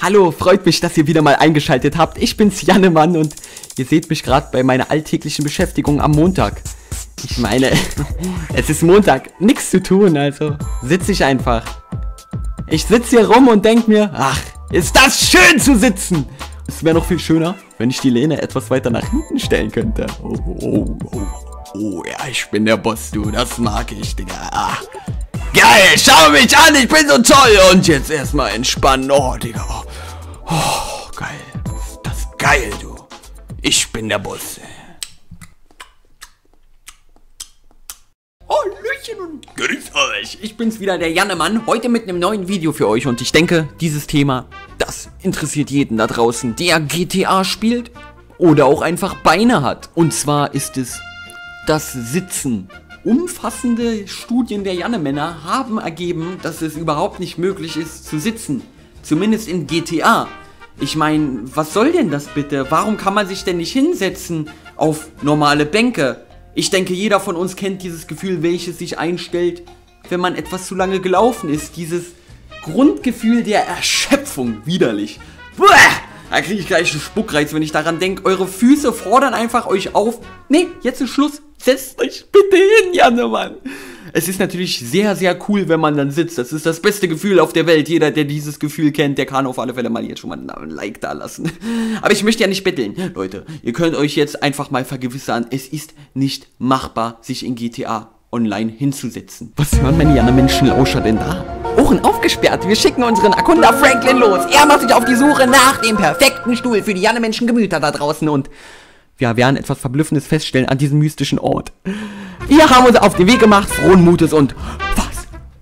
Hallo, freut mich, dass ihr wieder mal eingeschaltet habt. Ich bin's, JanneMann, und ihr seht mich gerade bei meiner alltäglichen Beschäftigung am Montag. Ich meine, es ist Montag, nichts zu tun, also sitze ich einfach. Ich sitze hier rum und denke mir, ach, ist das schön zu sitzen! Es wäre noch viel schöner, wenn ich die Lehne etwas weiter nach hinten stellen könnte. Oh, ja, ich bin der Boss, du, das mag ich, Digga. Ach, geil, schau mich an, ich bin so toll! Und jetzt erstmal entspannen, oh, Digga. Oh, geil, ist das geil, du. Ich bin der Boss, ey. Grüß euch, ich bin's wieder, der JanneMann, heute mit einem neuen Video für euch, und ich denke, dieses Thema, das interessiert jeden da draußen, der GTA spielt oder auch einfach Beine hat. Und zwar ist es das Sitzen. Umfassende Studien der Jannemänner haben ergeben, dass es überhaupt nicht möglich ist zu sitzen, zumindest in GTA. Ich meine, was soll denn das bitte? Warum kann man sich denn nicht hinsetzen auf normale Bänke? Ich denke, jeder von uns kennt dieses Gefühl, welches sich einstellt, wenn man etwas zu lange gelaufen ist. Dieses Grundgefühl der Erschöpfung. Widerlich. Buah! Da kriege ich gleich einen Spuckreiz, wenn ich daran denke. Eure Füße fordern einfach euch auf. Nee, jetzt ist Schluss. Setzt euch bitte hin, JanneMann. Es ist natürlich sehr, sehr cool, wenn man dann sitzt. Das ist das beste Gefühl auf der Welt. Jeder, der dieses Gefühl kennt, der kann auf alle Fälle mal jetzt schon mal ein Like da lassen. Aber ich möchte ja nicht betteln. Leute, ihr könnt euch jetzt einfach mal vergewissern, es ist nicht machbar, sich in GTA Online hinzusetzen. Was hören meine Jannemenschenlauscher denn da? Ohren aufgesperrt, wir schicken unseren Erkunder Franklin los. Er macht sich auf die Suche nach dem perfekten Stuhl für die Jannemenschengemüter da draußen, und wir werden etwas Verblüffendes feststellen an diesem mystischen Ort. Wir haben uns auf den Weg gemacht, frohen Mutes, und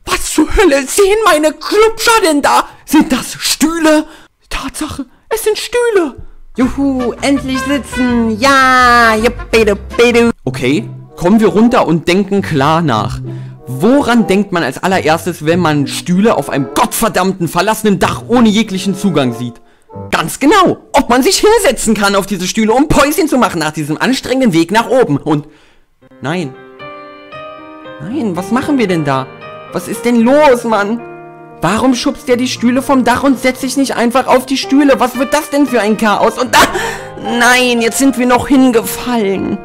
was zur Hölle sehen meine Klubscher denn da? Sind das Stühle? Tatsache, es sind Stühle. Juhu, endlich sitzen. Ja, juppie. Okay, kommen wir runter und denken klar nach. Woran denkt man als allererstes, wenn man Stühle auf einem gottverdammten verlassenen Dach ohne jeglichen Zugang sieht? Ganz genau, ob man sich hinsetzen kann auf diese Stühle, um Päuschen zu machen nach diesem anstrengenden Weg nach oben. Und nein. Nein, was machen wir denn da? Was ist denn los, Mann? Warum schubst der die Stühle vom Dach und setzt sich nicht einfach auf die Stühle? Was wird das denn für ein Chaos? Und nein, jetzt sind wir noch hingefallen.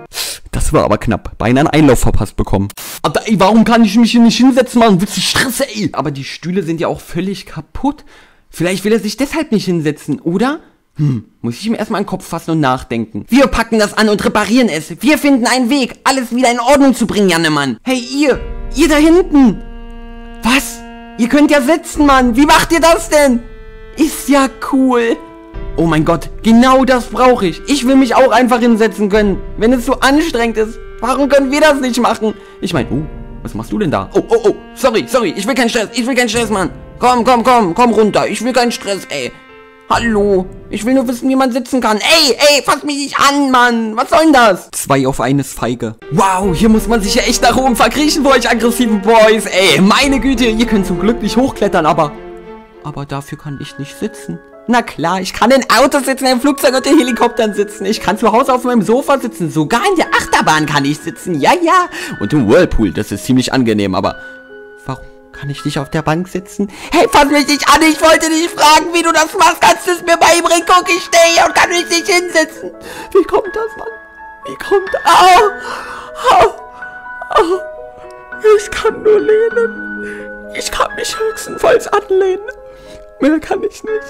Das war aber knapp. Beinahe einen Einlauf verpasst bekommen. Aber ey, warum kann ich mich hier nicht hinsetzen, Mann? Willst du Stress, ey? Aber die Stühle sind ja auch völlig kaputt. Vielleicht will er sich deshalb nicht hinsetzen, oder? Muss ich ihm erstmal den Kopf fassen und nachdenken. Wir packen das an und reparieren es. Wir finden einen Weg, alles wieder in Ordnung zu bringen, JanneMann. Hey, ihr da hinten. Was? Ihr könnt ja sitzen, Mann. Wie macht ihr das denn? Ist ja cool. Oh mein Gott, genau das brauche ich. Ich will mich auch einfach hinsetzen können. Wenn es so anstrengend ist, warum können wir das nicht machen? Ich meine, was machst du denn da? Oh, sorry, ich will keinen Stress, Mann. Komm runter, ich will keinen Stress, ey. Hallo, ich will nur wissen, wie man sitzen kann. Ey, fass mich nicht an, Mann, was soll denn das? 2 auf 1 feige. Wow, hier muss man sich ja echt nach oben verkriechen, bei euch aggressiven Boys, ey. Meine Güte, ihr könnt zum Glück nicht hochklettern, aber dafür kann ich nicht sitzen. Na klar, ich kann in Autos sitzen, im Flugzeug und in Helikoptern sitzen. Ich kann zu Hause auf meinem Sofa sitzen, sogar in der Achterbahn kann ich sitzen, ja. Und im Whirlpool, das ist ziemlich angenehm, aber warum kann ich nicht auf der Bank sitzen? Hey, fass mich nicht an, ich wollte dich fragen, wie du das machst. Kannst du es mir beibringen? Guck, ich stehe hier und kann mich nicht hinsetzen. Wie kommt das, Mann? Wie kommt das? Au. Ich kann nur lehnen. Ich kann mich höchstenfalls anlehnen. Mehr kann ich nicht.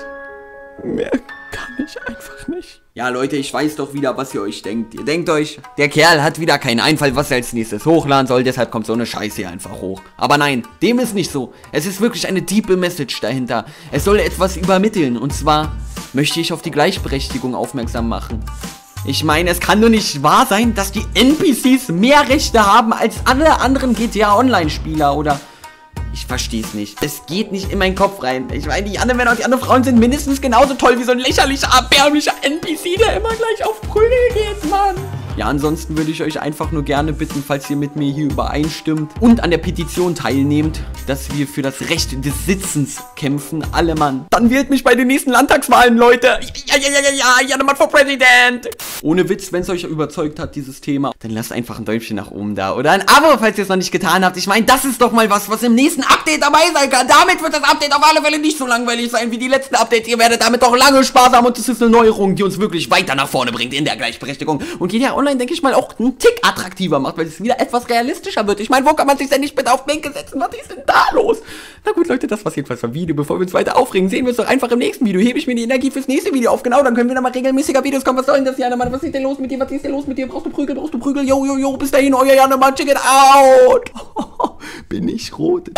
Mehr kann ich einfach nicht. Ja, Leute, ich weiß doch wieder, was ihr euch denkt. Ihr denkt euch, der Kerl hat wieder keinen Einfall, was er als nächstes hochladen soll. Deshalb kommt so eine Scheiße hier einfach hoch. Aber nein, dem ist nicht so. Es ist wirklich eine tiefe Message dahinter. Es soll etwas übermitteln. Und zwar möchte ich auf die Gleichberechtigung aufmerksam machen. Ich meine, es kann nur nicht wahr sein, dass die NPCs mehr Rechte haben als alle anderen GTA Online-Spieler, oder? Ich versteh's nicht. Es geht nicht in meinen Kopf rein. Ich meine, die anderen Männer und die anderen Frauen sind mindestens genauso toll wie so ein lächerlicher, erbärmlicher NPC, der immer gleich auf Prügel geht, Mann. Ja, ansonsten würde ich euch einfach nur gerne bitten, falls ihr mit mir hier übereinstimmt und an der Petition teilnehmt, dass wir für das Recht des Sitzens kämpfen, alle Mann. Dann wählt mich bei den nächsten Landtagswahlen, Leute. Ja, JanneMann for President. Ohne Witz, wenn es euch überzeugt hat, dieses Thema, dann lasst einfach ein Däumchen nach oben da oder ein Abo, falls ihr es noch nicht getan habt. Ich meine, das ist doch mal was, was im nächsten Update dabei sein kann. Damit wird das Update auf alle Fälle nicht so langweilig sein wie die letzten Updates. Ihr werdet damit doch lange Spaß haben und es ist eine Neuerung, die uns wirklich weiter nach vorne bringt in der Gleichberechtigung und jeder online, denke ich mal, auch einen Tick attraktiver macht, weil es wieder etwas realistischer wird. Ich meine, wo kann man sich denn nicht bitte auf Bänke setzen? Was ist denn da los? Na gut, Leute, das war's jedenfalls vom Video. Bevor wir uns weiter aufregen, sehen wir uns doch einfach im nächsten Video. Hebe ich mir die Energie fürs nächste Video auf. Genau, dann können wir nochmal regelmäßiger Videos kommen. Was soll denn das, JanneMann? Was ist denn los mit dir? Was ist denn los mit dir? Brauchst du Prügel? Brauchst du Prügel? Yo, yo, yo, bis dahin, euer JanneMann. Check it out. Bin ich rot.